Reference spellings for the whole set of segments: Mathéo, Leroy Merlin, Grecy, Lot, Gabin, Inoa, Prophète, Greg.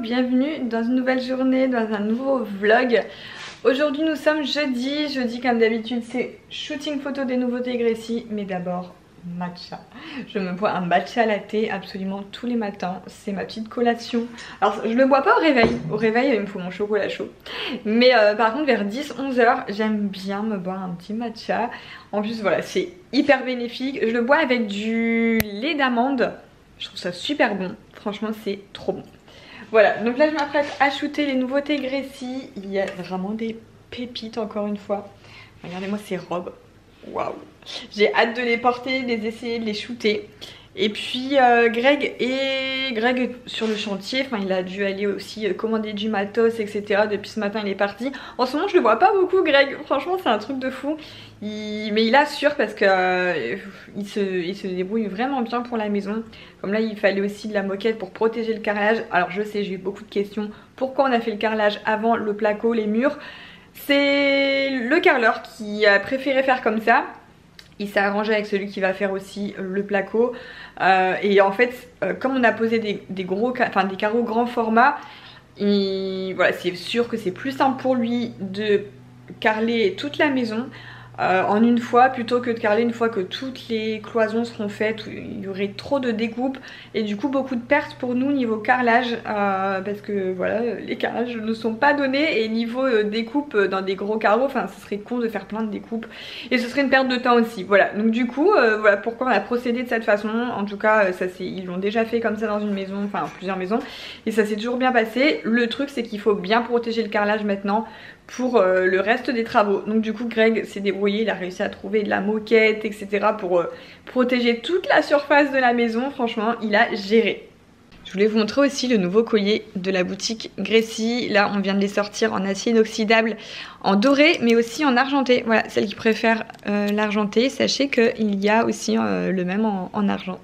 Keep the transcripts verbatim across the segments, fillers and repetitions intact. Bienvenue dans une nouvelle journée, dans un nouveau vlog. Aujourd'hui nous sommes jeudi, jeudi comme d'habitude c'est shooting photo des nouveautés Grecy, mais d'abord matcha. Je me bois un matcha latte absolument tous les matins, c'est ma petite collation. Alors je le bois pas au réveil, au réveil il me faut mon chocolat chaud, mais euh, par contre vers dix onze heures j'aime bien me boire un petit matcha. En plus voilà c'est hyper bénéfique, je le bois avec du lait d'amande, je trouve ça super bon, franchement c'est trop bon. Voilà, donc là je m'apprête à shooter les nouveautés Grecy. Il y a vraiment des pépites encore une fois. Regardez-moi ces robes. Waouh! J'ai hâte de les porter, de les essayer, de les shooter. Et puis euh, Greg est Greg sur le chantier. Enfin, il a dû aller aussi commander du matos, et cetera. Depuis ce matin, il est parti. En ce moment, je le vois pas beaucoup, Greg. Franchement, c'est un truc de fou. Il... Mais il assure parce que euh, il se... il se débrouille vraiment bien pour la maison. Comme là, il fallait aussi de la moquette pour protéger le carrelage. Alors, je sais, j'ai eu beaucoup de questions. Pourquoi on a fait le carrelage avant, le placo, les murs? C'est le carreleur qui a préféré faire comme ça. Il s'est arrangé avec celui qui va faire aussi le placo. Euh, et en fait, euh, comme on a posé des, des, gros, enfin, des carreaux grand format, il, voilà, c'est sûr que c'est plus simple pour lui de carreler toute la maison euh, en une fois, plutôt que de carreler une fois que toutes les cloisons seront faites. Il y aurait trop de découpes et du coup beaucoup de pertes pour nous niveau carrelage. Euh, parce que voilà, les carrelages ne sont pas donnés, et niveau euh, découpe dans des gros carreaux, enfin ce serait con de faire plein de découpes et ce serait une perte de temps aussi. Voilà, donc du coup euh, voilà pourquoi on a procédé de cette façon. En tout cas ça, c'est, ils l'ont déjà fait comme ça dans une maison, enfin plusieurs maisons, et ça s'est toujours bien passé. Le truc c'est qu'il faut bien protéger le carrelage maintenant pour euh, le reste des travaux. Donc du coup Greg s'est débrouillé, il a réussi à trouver de la moquette, et cetera pour euh, protéger toute la surface de la maison. Franchement il a géré. Je voulais vous montrer aussi le nouveau collier de la boutique Grecy. Là on vient de les sortir en acier inoxydable, en doré mais aussi en argenté. Voilà, celles qui préfèrent euh, l'argenté, sachez qu'il y a aussi euh, le même en, en argent.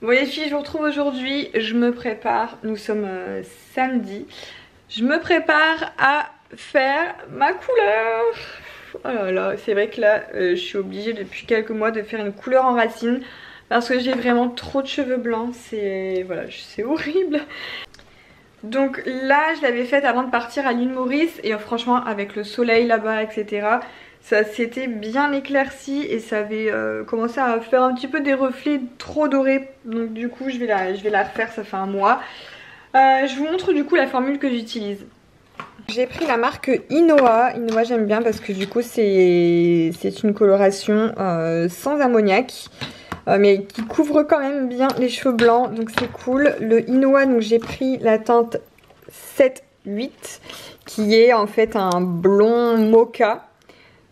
Bon les filles, je vous retrouve aujourd'hui, je me prépare, nous sommes euh, samedi. Je me prépare à faire ma couleur. Oh là là, c'est vrai que là, euh, je suis obligée depuis quelques mois de faire une couleur en racine parce que j'ai vraiment trop de cheveux blancs. C'est voilà, c'est horrible. Donc là, je l'avais faite avant de partir à l'île Maurice et euh, franchement, avec le soleil là-bas, et cetera, ça s'était bien éclairci et ça avait euh, commencé à faire un petit peu des reflets trop dorés. Donc du coup, je vais la, je vais la refaire. Ça fait un mois. Euh, je vous montre du coup la formule que j'utilise. J'ai pris la marque Inoa. Inoa j'aime bien parce que du coup c'est une coloration euh, sans ammoniac, euh, mais qui couvre quand même bien les cheveux blancs, donc c'est cool. Le Inoa, donc j'ai pris la teinte sept huit qui est en fait un blond mocha.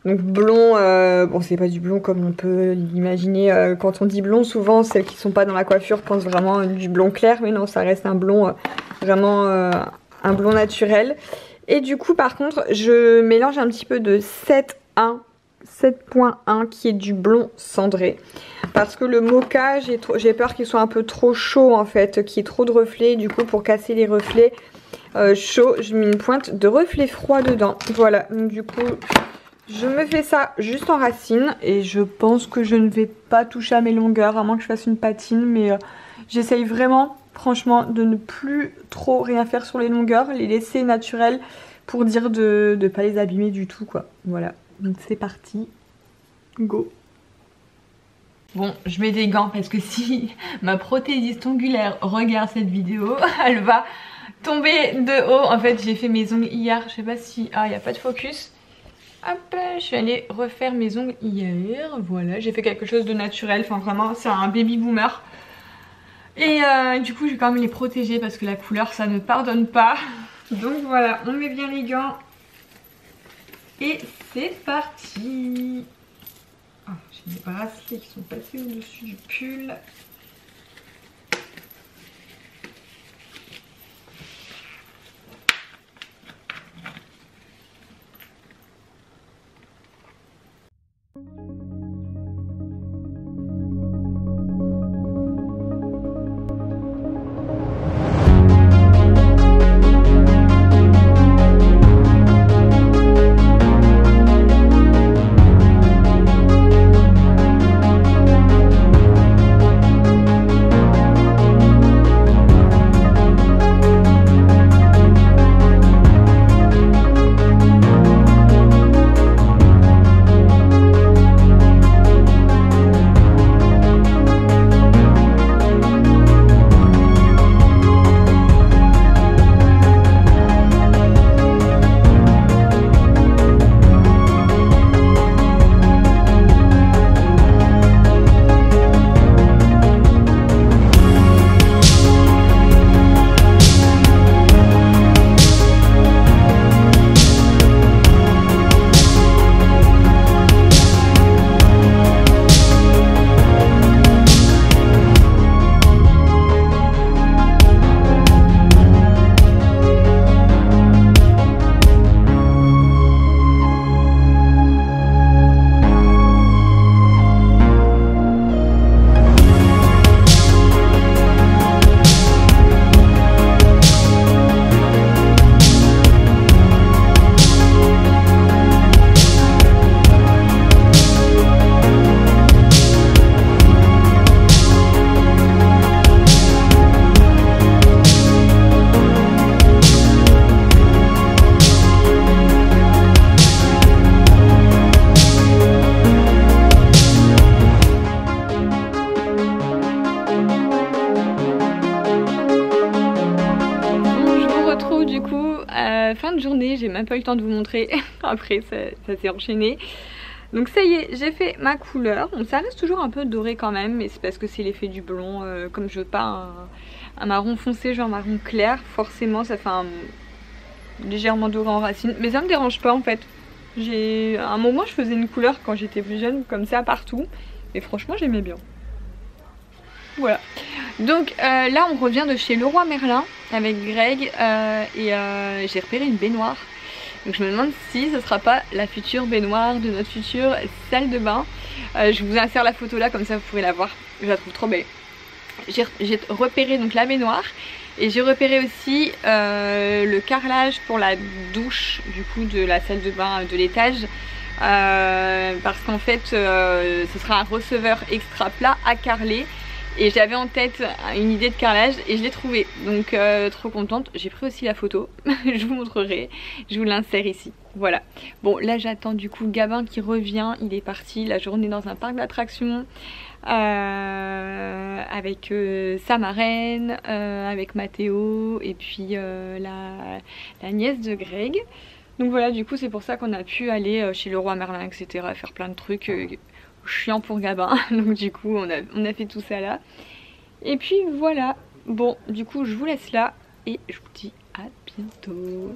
Donc blond, euh, bon c'est pas du blond comme on peut l'imaginer, euh, quand on dit blond souvent celles qui sont pas dans la coiffure pensent vraiment euh, du blond clair, mais non ça reste un blond, euh, vraiment euh, un blond naturel. Et du coup par contre je mélange un petit peu de sept point un qui est du blond cendré, parce que le mocha j'ai peur qu'il soit un peu trop chaud en fait, qu'il y ait trop de reflets. Du coup pour casser les reflets euh, chauds je mets une pointe de reflets froid dedans. Voilà, donc du coup je me fais ça juste en racine et je pense que je ne vais pas toucher à mes longueurs à moins que je fasse une patine, mais euh, j'essaye vraiment franchement de ne plus trop rien faire sur les longueurs, les laisser naturelles pour dire de ne pas les abîmer du tout quoi. Voilà, donc c'est parti, go. Bon, je mets des gants parce que si ma prothésiste ongulaire regarde cette vidéo, elle va tomber de haut. En fait j'ai fait mes ongles hier, je sais pas si... Ah, il n'y a pas de focus. Hop, je suis allée refaire mes ongles hier. Voilà, j'ai fait quelque chose de naturel. Enfin, vraiment, c'est un baby boomer. Et euh, du coup, je vais quand même les protéger parce que la couleur, ça ne pardonne pas. Donc voilà, on met bien les gants. Et c'est parti. Oh, j'ai des bracelets qui sont passés au-dessus du pull. euh, fin de journée, j'ai même pas eu le temps de vous montrer. Après ça, ça s'est enchaîné. Donc ça y est, j'ai fait ma couleur. Donc ça reste toujours un peu doré quand même, mais c'est parce que c'est l'effet du blond. Euh, comme je veux pas un, un marron foncé, genre marron clair, forcément ça fait un légèrement doré en racine. Mais ça me dérange pas en fait. J'ai à un moment je faisais une couleur quand j'étais plus jeune comme ça partout et franchement j'aimais bien. Voilà. Donc euh, là on revient de chez Leroy Merlin avec Greg euh, et euh, j'ai repéré une baignoire. Donc je me demande si ce sera pas la future baignoire de notre future salle de bain. Euh, je vous insère la photo là comme ça vous pourrez la voir. Je la trouve trop belle. J'ai repéré donc la baignoire et j'ai repéré aussi euh, le carrelage pour la douche du coup de la salle de bain de l'étage euh, parce qu'en fait euh, ce sera un receveur extra plat à carreler et j'avais en tête une idée de carrelage et je l'ai trouvé donc euh, trop contente. J'ai pris aussi la photo, je vous montrerai, je vous l'insère ici. Voilà, bon là j'attends du coup Gabin qui revient, il est parti la journée dans un parc d'attractions euh, avec euh, sa marraine, euh, avec Mathéo et puis euh, la, la nièce de Greg. Donc voilà, du coup c'est pour ça qu'on a pu aller chez Leroy Merlin et cetera, faire plein de trucs euh, chiants pour Gabin. Donc du coup on a, on a fait tout ça là. Et puis voilà, bon du coup je vous laisse là et je vous dis à bientôt.